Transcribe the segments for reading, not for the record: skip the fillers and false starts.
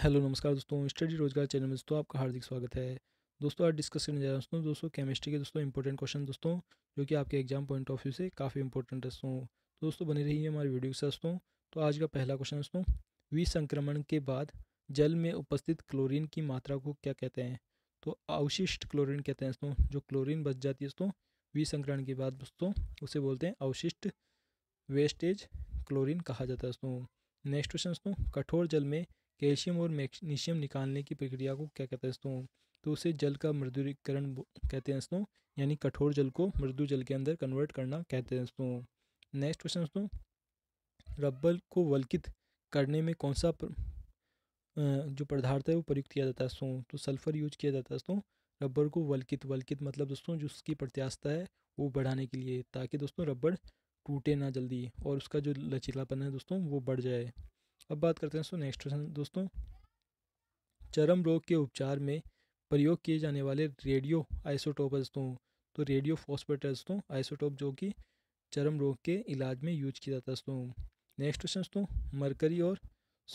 Hello नमस्कार दोस्तों, study रोजगार चैनल में दोस्तों आपका हार्दिक स्वागत है। दोस्तों आज डिस्कस करने जा रहा हूँ दोस्तों केमिस्ट्री के इंपॉर्टेंट क्वेश्चन जो कि आपके एग्जाम पॉइंट ऑफ व्यू से काफ़ी इंपॉर्टेंट है दोस्तों। तो दोस्तों बनी रही है हमारी वीडियो के साथ दोस्तों। तो आज का पहला क्वेश्चन दोस्तों, विसंक्रमण के बाद जल में उपस्थित क्लोरीन की मात्रा को क्या कहते हैं? तो अवशिष्ट क्लोरीन कहते हैं दोस्तों। जो क्लोरीन बच जाती है दोस्तों विसंकरण के बाद दोस्तों उसे बोलते हैं अवशिष्ट वेस्टेज क्लोरीन कहा जाता है दोस्तों। नेक्स्ट क्वेश्चन दोस्तों, कठोर जल में कैल्शियम और मैग्नीशियम निकालने की प्रक्रिया को क्या कहते हैं दोस्तों? तो उसे जल का मृदुरीकरण कहते हैं दोस्तों, यानी कठोर जल को मृदु जल के अंदर कन्वर्ट करना कहते हैं दोस्तों। नेक्स्ट क्वेश्चन दोस्तों, रबर को वल्कित करने में कौन सा जो पदार्थ है वो प्रयुक्त किया जाता है दोस्तों? तो सल्फर यूज किया जाता है दोस्तों रबर को वल्कित मतलब दोस्तों जो उसकी प्रत्यास्थता है वो बढ़ाने के लिए, ताकि दोस्तों रबर टूटे ना जल्दी और उसका जो लचीलापन है दोस्तों वो बढ़ जाए। अब बात करते हैं दोस्तों नेक्स्ट क्वेश्चन दोस्तों, चर्म रोग के उपचार में प्रयोग किए जाने वाले रेडियो आइसोटोप है दोस्तों। तो रेडियो फॉस्फेट है दोस्तों आइसोटोप जो कि चर्म रोग के इलाज में यूज किया जाता है दोस्तों। नेक्स्ट क्वेश्चन दोस्तों, मरकरी और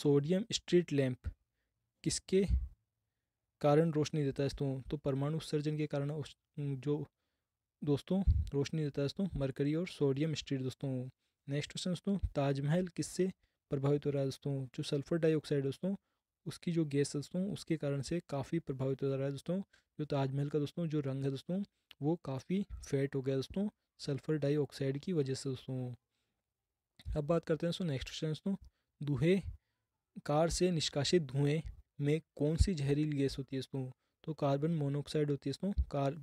सोडियम स्ट्रीट लैंप किसके कारण रोशनी देता है दोस्तों? तो परमाणु उत्सर्जन के कारण जो दोस्तों रोशनी देता है दोस्तों मरकरी और सोडियम स्ट्रीट दोस्तों। नेक्स्ट क्वेश्चन दोस्तों, ताजमहल किससे प्रभावित हो रहा है दोस्तों? जो सल्फर डाइऑक्साइड दोस्तों उसकी जो गैस है दोस्तों उसके कारण से काफ़ी प्रभावित हो रहा है दोस्तों। जो ताजमहल का दोस्तों जो रंग है दोस्तों वो काफ़ी फेट हो गया दोस्तों सल्फर डाइऑक्साइड की वजह से दोस्तों। अब बात करते हैं दोस्तों नेक्स्ट क्वेश्चन दोस्तों, दूहे कार से निष्कासित धुएँ में कौन सी जहरीली गैस होती है दोस्तों? तो कार्बन मोनोऑक्साइड होती है दोस्तों। कार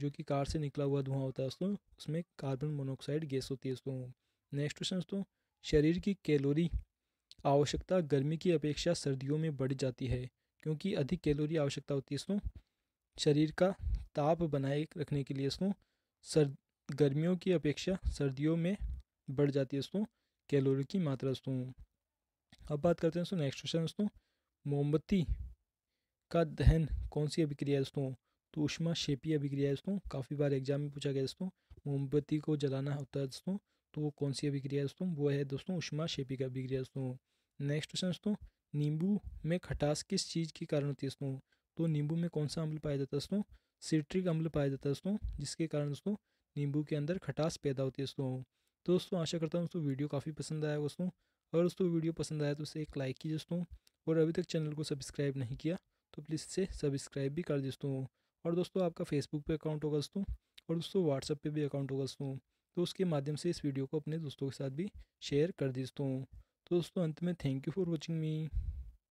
जो कि कार से निकला हुआ धुआं होता है दोस्तों उसमें कार्बन मोनोऑक्साइड गैस होती है दोस्तों। नेक्स्ट क्वेश्चन दोस्तों, शरीर की कैलोरी आवश्यकता गर्मी की अपेक्षा सर्दियों में बढ़ जाती है क्योंकि अधिक कैलोरी आवश्यकता होती है दोस्तों शरीर का ताप बनाए रखने के लिए दोस्तों गर्मियों की अपेक्षा सर्दियों में बढ़ जाती है दोस्तों कैलोरी की मात्रा दोस्तों। अब बात करते हैं दोस्तों नेक्स्ट क्वेश्चन दोस्तों, मोमबत्ती का दहन कौन सी अभिक्रिया है दोस्तों? तो ऊष्माक्षेपी अभिक्रिया है दोस्तों। काफ़ी बार एग्जाम में पूछा गया दोस्तों मोमबत्ती को जलाना होता है दोस्तों तो वो कौन सी अभिक्रिया है दोस्तों? वो है दोस्तों ऊष्माक्षेपी का अभिक्रिया दोस्तों। नेक्स्ट क्वेश्चन दोस्तों, नींबू में खटास किस चीज़ के कारण होती है दोस्तों? तो नींबू में कौन सा अम्ल पाया जाता है दोस्तों? सिट्रिक अम्ल पाया जाता है दोस्तों जिसके कारण दोस्तों नींबू के अंदर खटास पैदा होती है दोस्तों। तो दोस्तों आशा करता हूँ दोस्तों वीडियो काफ़ी पसंद आया दोस्तों, और दोस्तों वीडियो पसंद आया तो उसे एक लाइक कीजिए दोस्तों, और अभी तक चैनल को सब्सक्राइब नहीं किया तो प्लीज़ इसे सब्सक्राइब भी कर दोस्तों। और दोस्तों आपका फेसबुक पे अकाउंट होगा दोस्तों, और दोस्तों व्हाट्सएप पे भी अकाउंट होगा दोस्तों, तो उसके माध्यम से इस वीडियो को अपने दोस्तों के साथ भी शेयर कर दोस्तों। तो दोस्तों अंत में thank you for watching me.